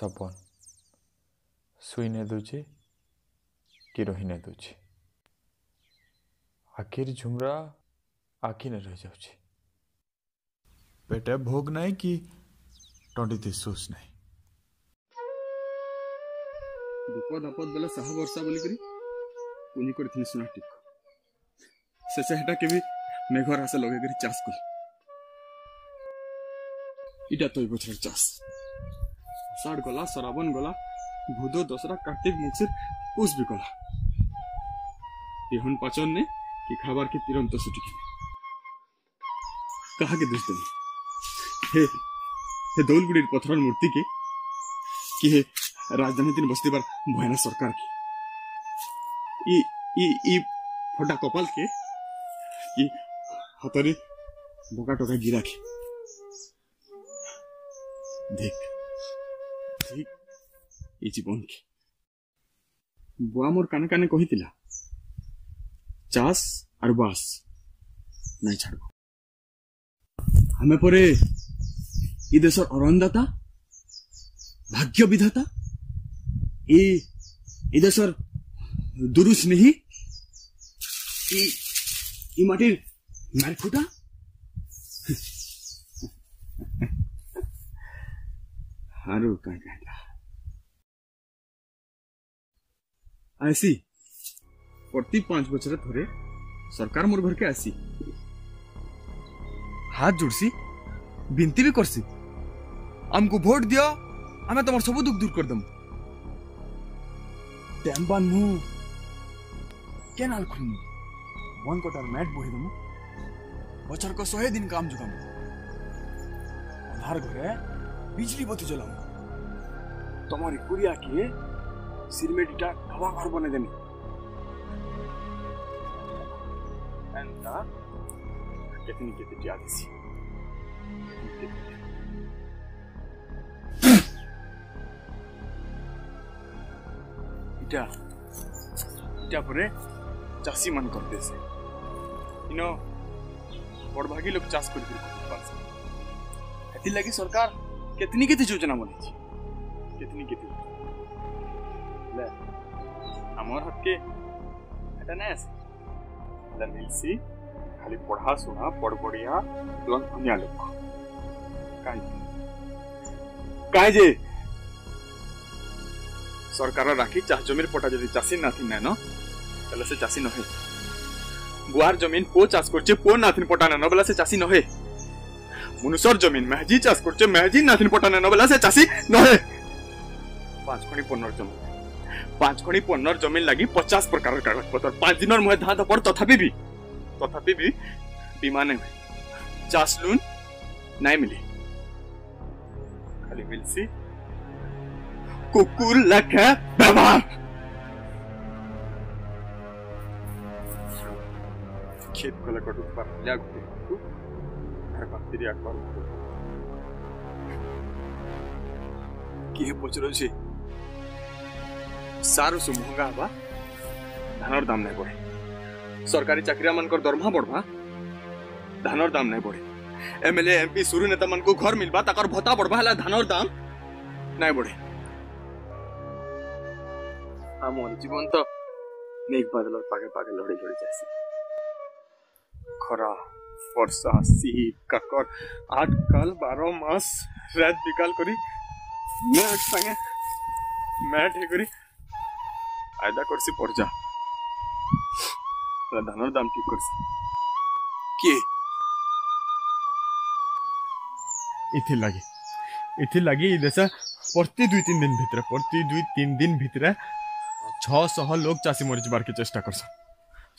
सपन सुईने दूची कि रहीने दूची आखिर झुमरा आखि रह जाऊे पेटे भोग नहीं कि टंडी सूस नहीं विपद आपद बेला साह वर्षा बोलिकी कर सुना टीक शेषटा के भी मेघर आशा लगे चाष कल इटा तो बचर चाष आषाढ़ गला श्रावण गला भूदो दसरा कार्तिक मुक्सिर उस भी गला एहन पाचन ने कि खाबार के तिरंत सुटिके कहा के दोष देवी हे दौलगुड़ी पत्थर मूर्ति के कि हे राजधानी दिन बस्ती बार भयाना सरकार की इ इ इ फटा कपाल के कि हाथरे बोका टोका गिरा के देख देख ये जीवन के बुआ मोर काने काने कही थिला चास और बास नहीं छाड़ब हमें पर ये देशर अरनदाता भाग्य विधाता ये देशर दुरुस नहीं माटिर मारखुटा हारो का ऐसी प्रति 5 बचर थोड़े सरकार मोर घर के आसी हाथ जोड़सी बिनती भी करसी हमको भोट दियो आमे तुम सब दुख दूर कर दम टेम्बा नु केनाल खुन वन कोटर मैट बोहि दम बचर को 100 दिन काम जुगाम अंधार घरे बिजली बत्ती जलाऊ तुम्हारी कुरिया के सिर में डिटा हवा घर बने देनी कितनी कितनी आदि सी इटा इटा परे चासी मन करते से इनो बड़भागी लोग चास कर लगी सरकार कितनी कितनी योजना बनी कितनी कितनी ले हमार हाथ के ऐसा नहीं ऐसे मिलसी खाली पढ़ा सुना पड़बड़िया लंघनिया लोक काहे जे सरकार राखी चाह जमीन पटा जदि चासी नाथिन नैन तले से चासी नहे गुआर जमीन पो चाष करचे पो नाथिन पटा नैन बेला से चासी नहे मनुष्यर जमीन महजी चाष करचे महजी नाथिन पटा नैन बेला से चासी नहे 5 खणी 15 जमीन लगी 50 प्रकार कागज पत्र 5 दिन मुहे धा धपड़ तथापि भी बीमा नहीं चास लून नहीं मिली खाली मिलसी कुकुर लखे व्यवहार खेत कला कट पर लागते घर बाकी रिया कर के पचरो छे सारू सु महंगा हवा धानर दाम नहीं बढ़े सरकारी चाकरिया मानकर दरमाहा बढ़वा धानर दाम नहीं बढ़े एमएलए एमपी सुरु नेता मन को घर मिलवा ताकर भत्ता बढ़वा धानर दाम नहीं बढ़े आम जीवन तो मेघ बादल पागे पागे लड़ी लड़ी जासी खरा वर्षा शीत काकर 8 काल 12 मास रात बिकाल करी मैं ठीक करी आयदा करसी पर्जा धानर दाम ठीक करसी के इथि लगे देशा प्रति 2-3 दिन भितर 2-3 दिन भितर 600 लोग चासी मरिज बार के चेष्टा करसन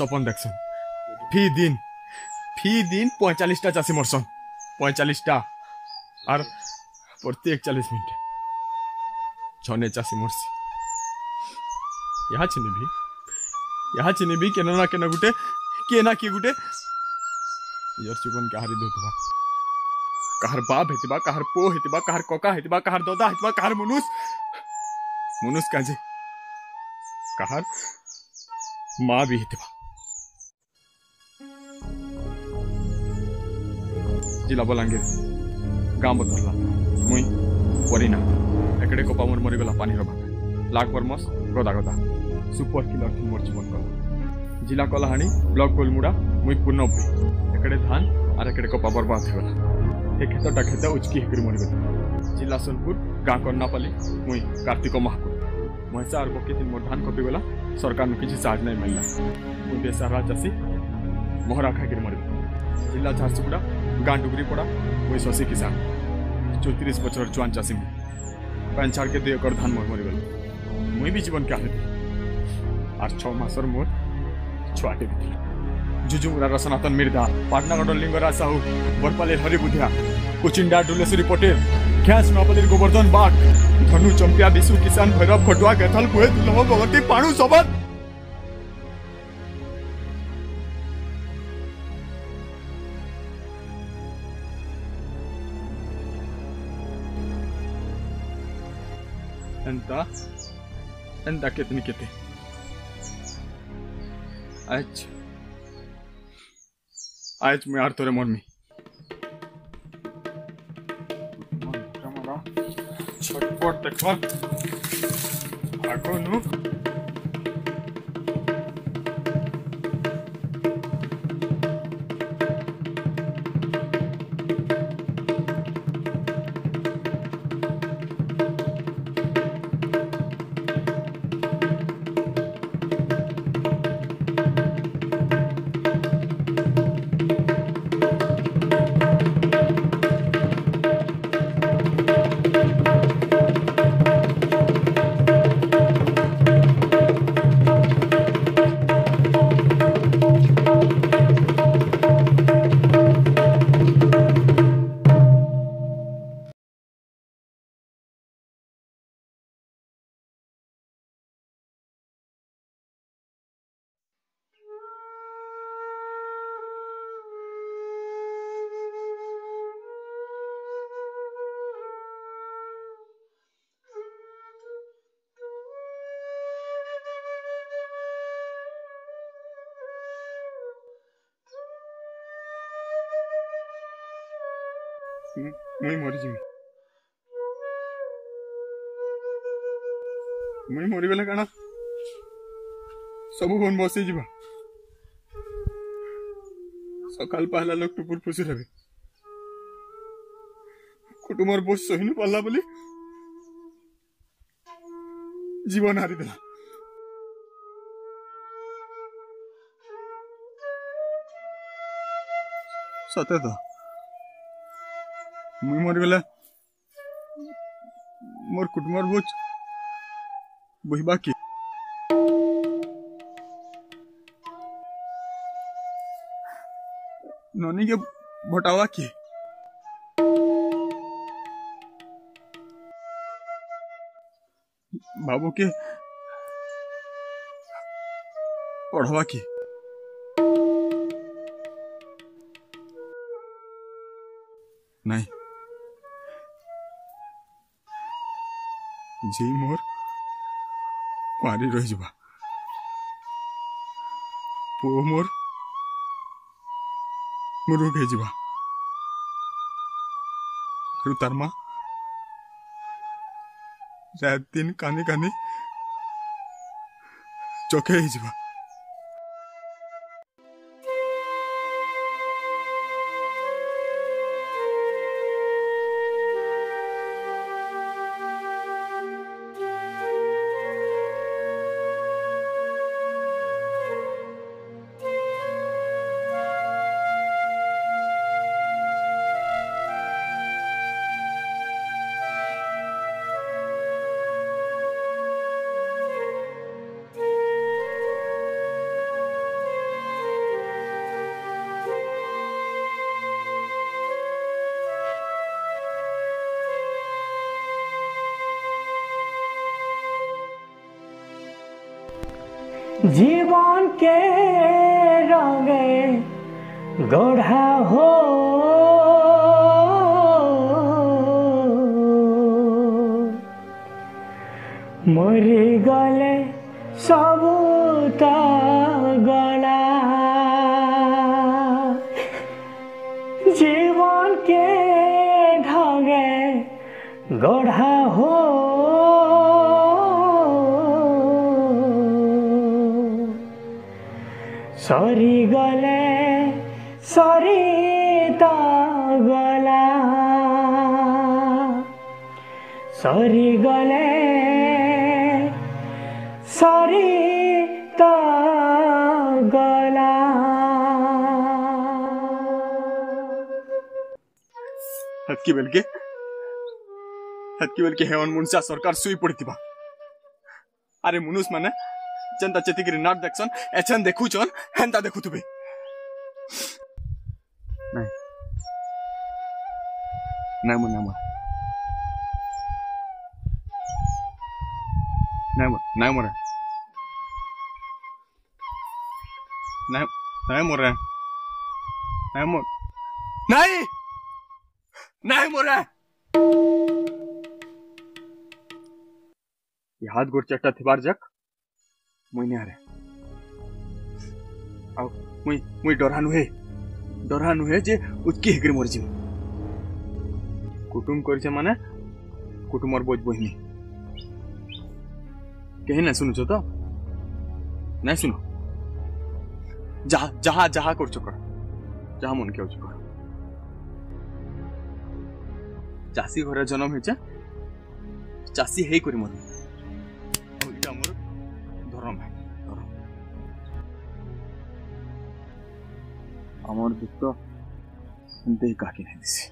सपन देखसन फी दिन 45 टा चासी मरसन 45 टा और प्रति 41 मिनट 6 ने 80 मरसी यहाँ चिन्ह भी केना गुटे केना की गुटे यार जीवन के हारी दोतवा कहर बाप हेतबा कहर पो हेतबा कहर कोका हेतबा कहर दोदा हेतबा कहर मनुष काजे कहर माँ भी हेतबा जिला बलांगीर गांव बदरला मुई परिना मार्केटे कोपा मोर मरीगला पानी भाग लाग परमस गदा गदा सुपर किलर थी मोर जीवन गला जिला कलाहाणी ब्लॉक गोलमुड़ा मुई पूर्ण भई एकड़े धान आर एकड़े कोपा बर्बाद होगला हे खेतटा खेत उचकी हेकरी मरीगला जिला सोनपुर गाँव कर्णापाली मुई कार्तिक महाकुर महिसा आर बकी दिन मोर धान कपिगला सरकार ने किसी साज नहीं मिलला मुई बेसहारा चाषी मोहरा खाकर मरीगला जिला झारसुगुड़ा गाँ डुगरीपड़ा मुई शशि किसान 34 बचर चुआन चाषी पैन छाड़ के 2 एकड़ धान मोर मरीगल मुई भी जीवन क्या आर 6 मासर मोर छुआटे जुजुमुरार सनातन मिर्धा पाटनागढ़ लिंगराज साहू बरपाली हरिबुधिया कोचिंडा डुलेश्वरी पटेल ख्यास नोपाली गोवर्धन बाग धनु चंपिया विशु किसान भैरव खटुआ गैथल कुए दुलह भगवती पाणु सबन एंता कितनी कितनी आज आज मैं आर तोरे मम्मी छटपट देख आगो नु मुई मरीगले काना सब फोन बस सकाल पहला लोग टुपुर फुसी रहे कुटुमर बस सही न पाला बोली जीवन हारीदेला सते तो मुई मरीगले मोर कुटुमर बोझ बोहबा कि ननी के भटावा कि बाबू के पढ़वा कि नहीं जी मोर मारी रही पु मोर मुरुख हो तार माँ रात दिन कानी कानी चोखे हो जीवन के रंगे गढ़ा हो मरी गले सबूता गला जीवन के ढंगे गढ़ा हो। सॉरी गले सॉरी ता गला, सॉरी गले सॉरी ता गला। हत्की बेलके हेवन मुनसा सरकार सुई पड़ीबा। अरे मुनुष माने जनता चेतिकरी नाट देखसन एछन देखुचन हेंता देखुतबे नहीं नहीं मुना मा नहीं मा नहीं मोरे नहीं नहीं मोरे नहीं मोर नहीं नहीं मोरे हाथ गोड़ चट्टा थिबार जक मुई नहीं आ रे आओ मुई डरानु है जे उतकी हिगरी मोर जीव कुटुम करछे माने कुटुमर बोझ बोहिनी कहीं ना सुनु तो नहीं सुनो जहा कर चुका जहा मन के हो चुका चासी घर जन्म हेचा चासी हे करी मन अमर दुख तो देखा के नहीं दिसी।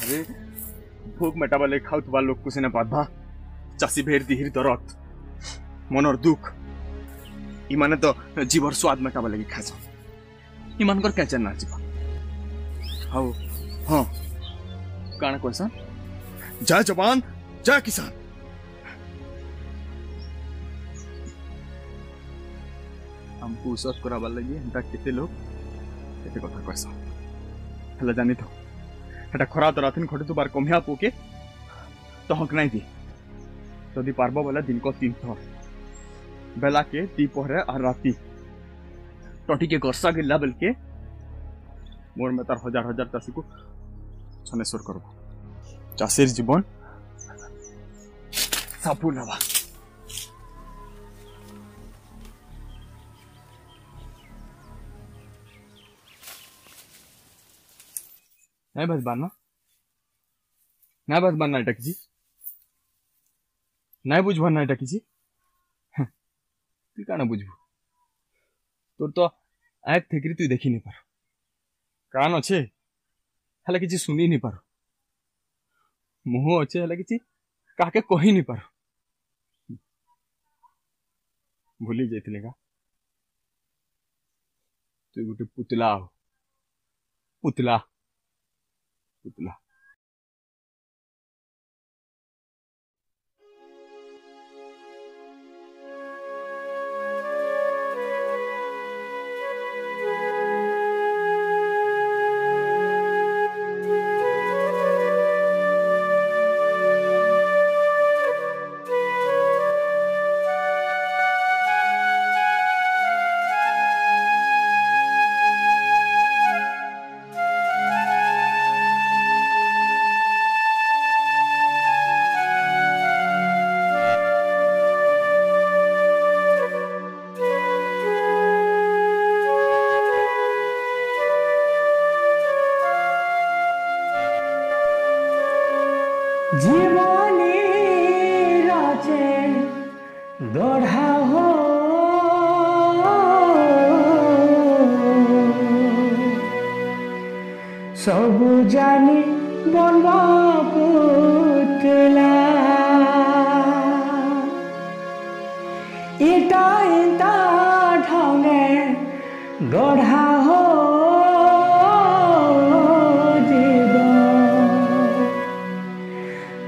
अरे भोग मेटा वाले खाऊ तो वालों को सेना बाधा चासी भेड़ दिहिर दरत मन और दुख इमाने तो जीवर स्वाद मेटा वाले की खास इमान कर कैचन ना जीवा हाउ हाँ कान कौन सा जय जवान जय किसान हमको उसर करा वाला ये हंता कितने लोग कितने कथा कैसा हल्ला जानी तो हटा खरा तो रातिन घोड़े तो बार कमिया पोके तो हक नहीं थी तो दी पार्बा वाला दिन को 3 थोर बेला के दीपोहरे और राती टोटी के गोरसा के लेवल के मोर में तार हजार तासी को छने सुर करो चासीर जीवन सापुल हवा नहीं बस बनना अटक जी नहीं बुझ बनना अटक जी तू क्या ना बुझबू तोर तो आय थेकरी तू देखी नहीं पारो कान अच्छे हला किसी सुनी नहीं पारो मुँह अच्छे हला किसी काके कही नहीं पारो भूली जाइले का तू गोटे पुतला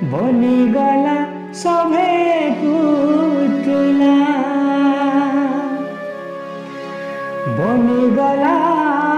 बनी गला।